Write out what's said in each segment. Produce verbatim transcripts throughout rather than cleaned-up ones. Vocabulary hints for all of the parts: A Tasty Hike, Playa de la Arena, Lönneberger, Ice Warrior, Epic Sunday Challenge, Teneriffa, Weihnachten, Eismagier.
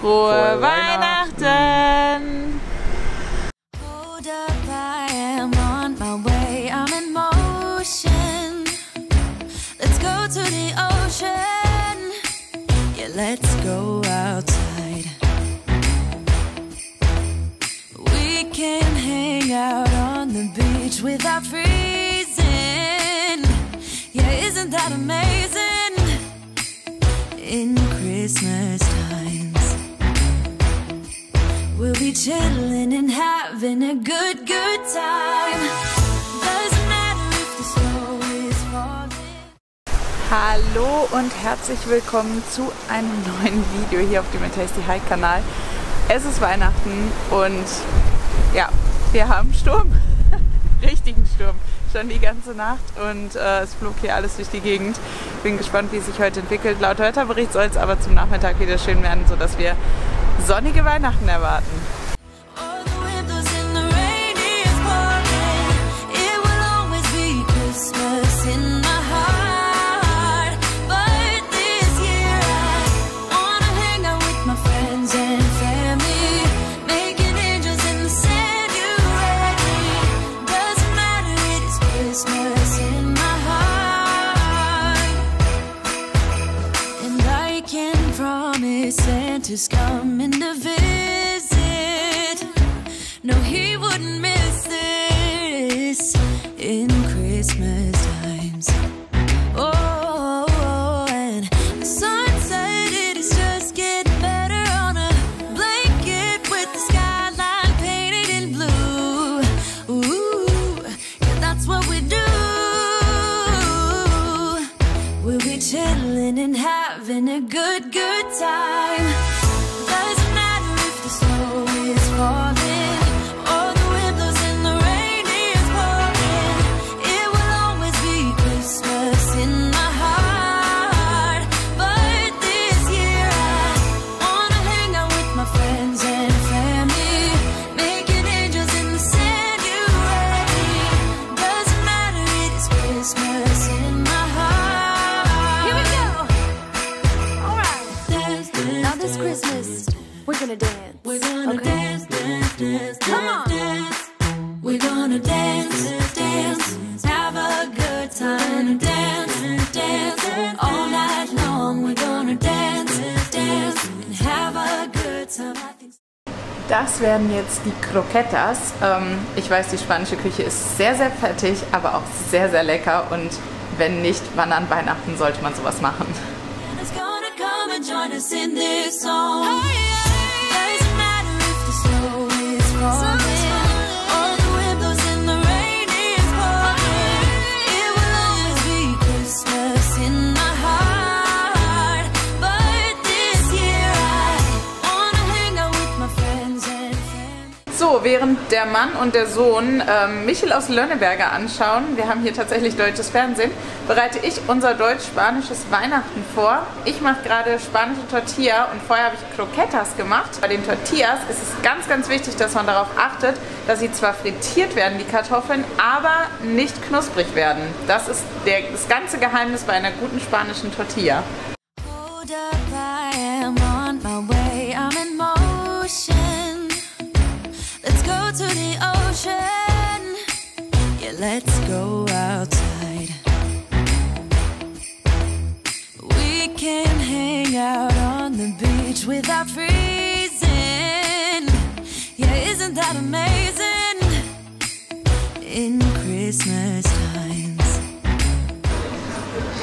Frohe Weihnachten! Weihnachten. Let's go outside. We can hang out on the beach without freezing. Yeah, isn't that amazing? In Christmas times, we'll be chilling and having a good, good time. Doesn't matter if the snow is falling. Hallo und herzlich willkommen zu einem neuen Video hier auf dem A Tasty Hike Kanal. Es ist Weihnachten und ja, wir haben Sturm, richtigen Sturm, schon die ganze Nacht und äh, es flog hier alles durch die Gegend. Bin gespannt, wie es sich heute entwickelt. Laut Wetterbericht soll es aber zum Nachmittag wieder schön werden, sodass wir sonnige Weihnachten erwarten. Santa's coming to visit. No, he wouldn't miss this in Christmas times. Oh, and the sunset, it is just getting better on a blanket with the skyline painted in blue. Ooh, yeah, that's what we do. We'll be chilling and having a good, good time. Das werden jetzt die Croquetas. Ich weiß, die spanische Küche ist sehr, sehr fettig, aber auch sehr, sehr lecker. Und wenn nicht, wann an Weihnachten sollte man sowas machen? So, während der Mann und der Sohn ähm, Michel aus Lönneberger anschauen, wir haben hier tatsächlich deutsches Fernsehen, bereite ich unser deutsch-spanisches Weihnachten vor. Ich mache gerade spanische Tortilla und vorher habe ich Croquetas gemacht. Bei den Tortillas ist es ganz, ganz wichtig, dass man darauf achtet, dass sie zwar frittiert werden, die Kartoffeln, aber nicht knusprig werden. Das ist der, das ganze Geheimnis bei einer guten spanischen Tortilla. To the ocean, yeah, let's go outside. We can hang out on the beach without freezing. Yeah, isn't that amazing? In Christmas times.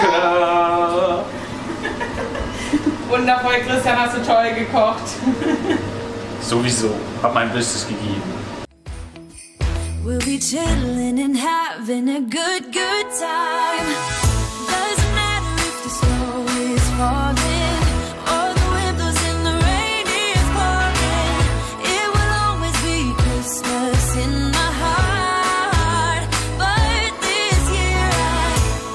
Ta-da! Wundervoll, Christian, hast du toll gekocht. Sowieso, hab mein Bestes gegeben. We'll be chilling and having a good, good time. Doesn't matter if the snow is falling or the wind blows and the rain is pouring. It will always be Christmas in my heart. But this year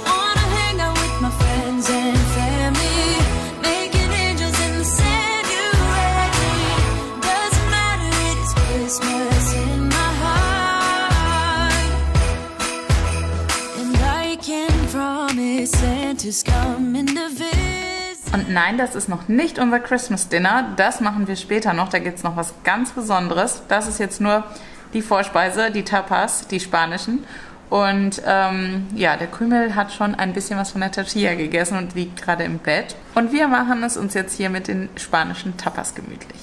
I wanna hang out with my friends and family, making angels in the January. Doesn't matter, it is Christmas in my heart. From Und nein, das ist noch nicht unser Christmas Dinner. Das machen wir später noch. Da gibt es noch was ganz Besonderes. Das ist jetzt nur die Vorspeise, die Tapas, die spanischen. Und ähm, ja, der Krümel hat schon ein bisschen was von der Tortilla gegessen und liegt gerade im Bett. Und wir machen es uns jetzt hier mit den spanischen Tapas gemütlich.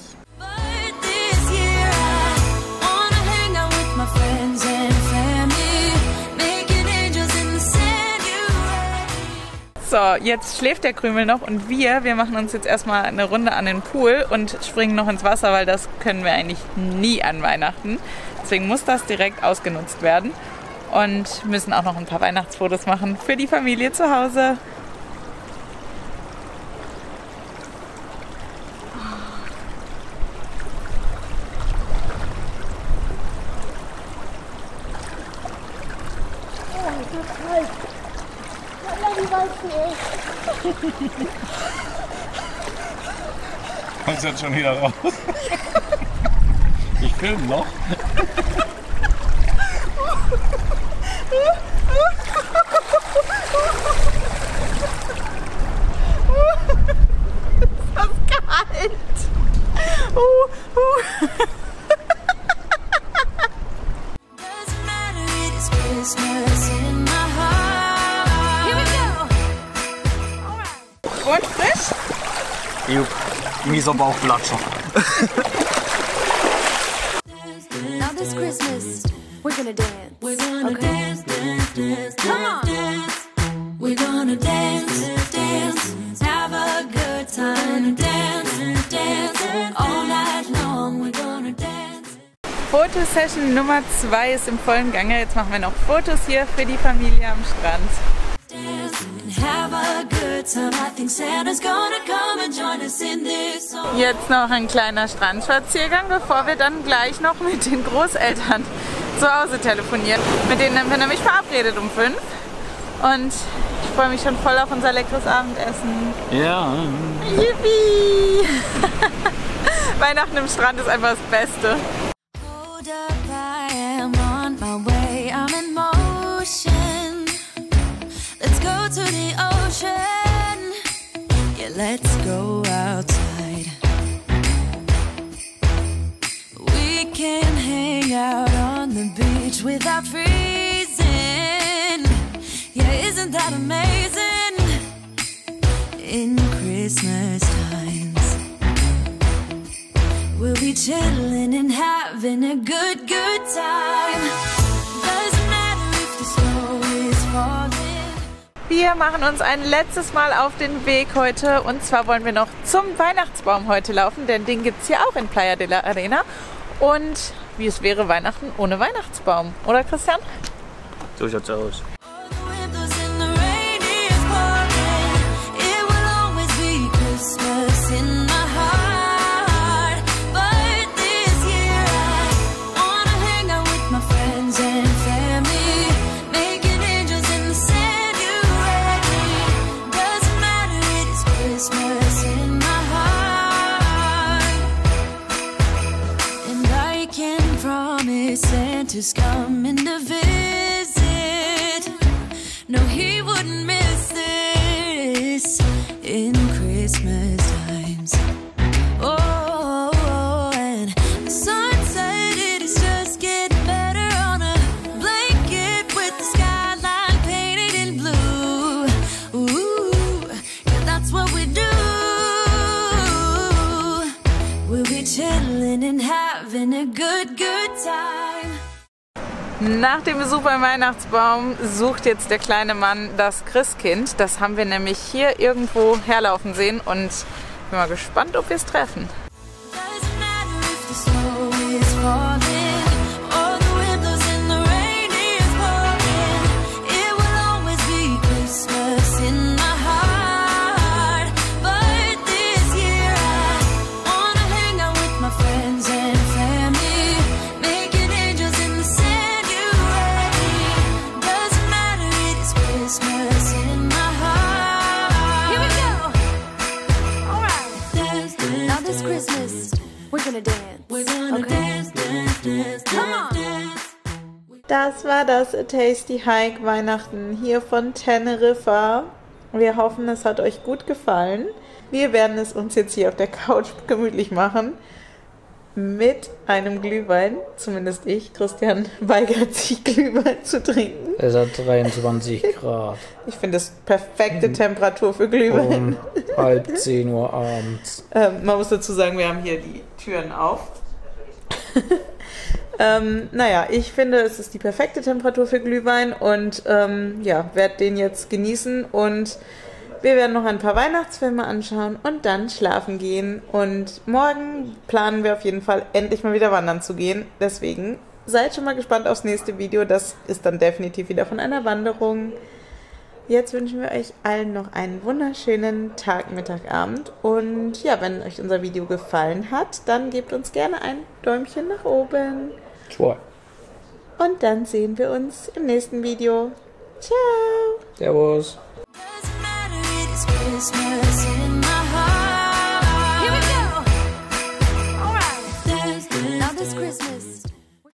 So, jetzt schläft der Krümel noch und wir, wir machen uns jetzt erstmal eine Runde an den Pool und springen noch ins Wasser, weil das können wir eigentlich nie an Weihnachten. Deswegen muss das direkt ausgenutzt werden. Und müssen auch noch ein paar Weihnachtsfotos machen für die Familie zu Hause. Oh, das ist heiß. Kommst du jetzt schon wieder raus? Ich filme noch. Und frisch? Jupp, mieser Bauchplatscher. Now this Christmas, we're gonna dance. We're gonna okay. dance, dance, dance, Come on. dance. We're gonna dance, dance, have a good time. Dance, dance, all night long. We're gonna dance. Fotosession Nummer zwei ist im vollen Gange. Jetzt machen wir noch Fotos hier für die Familie am Strand. Jetzt noch ein kleiner Strandspaziergang, bevor wir dann gleich noch mit den Großeltern zu Hause telefonieren. Mit denen haben wir nämlich verabredet um fünf. Und ich freue mich schon voll auf unser leckeres Abendessen. Ja. Yippie! Weihnachten im Strand ist einfach das Beste. Let's go outside. We can hang out on the beach without freezing. Yeah, isn't that amazing? In Christmas times, we'll be chilling and having a good, good time. Doesn't matter if the snow is falling. Wir machen uns ein letztes Mal auf den Weg heute und zwar wollen wir noch zum Weihnachtsbaum heute laufen, denn den gibt es hier auch in Playa de la Arena. Und wie es wäre Weihnachten ohne Weihnachtsbaum, oder Christian? So schaut's aus. Santa's coming to visit. No, he wouldn't miss this in Christmas times. Oh, and the sunset, it is just getting better on a blanket with the skyline painted in blue. Ooh, yeah, that's what we do. We'll be chilling and having a good, good time. Nach dem Besuch beim Weihnachtsbaum sucht jetzt der kleine Mann das Christkind. Das haben wir nämlich hier irgendwo herlaufen sehen und ich bin mal gespannt, ob wir es treffen. Das war das A Tasty Hike Weihnachten hier von Teneriffa. Wir hoffen, es hat euch gut gefallen. Wir werden es uns jetzt hier auf der Couch gemütlich machen. Mit einem Glühwein, zumindest ich, Christian weigert sich, Glühwein zu trinken. Es hat dreiundzwanzig Grad. Ich finde das perfekte Temperatur für Glühwein. Um halb zehn Uhr abends. Ähm, man muss dazu sagen, wir haben hier die Türen auf. ähm, naja, ich finde, es ist die perfekte Temperatur für Glühwein und ähm, ja, werde den jetzt genießen und wir werden noch ein paar Weihnachtsfilme anschauen und dann schlafen gehen. Und morgen planen wir auf jeden Fall, endlich mal wieder wandern zu gehen. Deswegen seid schon mal gespannt aufs nächste Video. Das ist dann definitiv wieder von einer Wanderung. Jetzt wünschen wir euch allen noch einen wunderschönen Tag, Mittag, Abend. Und ja, wenn euch unser Video gefallen hat, dann gebt uns gerne ein Däumchen nach oben. Ciao. Und dann sehen wir uns im nächsten Video. Ciao. Servus. Christmas in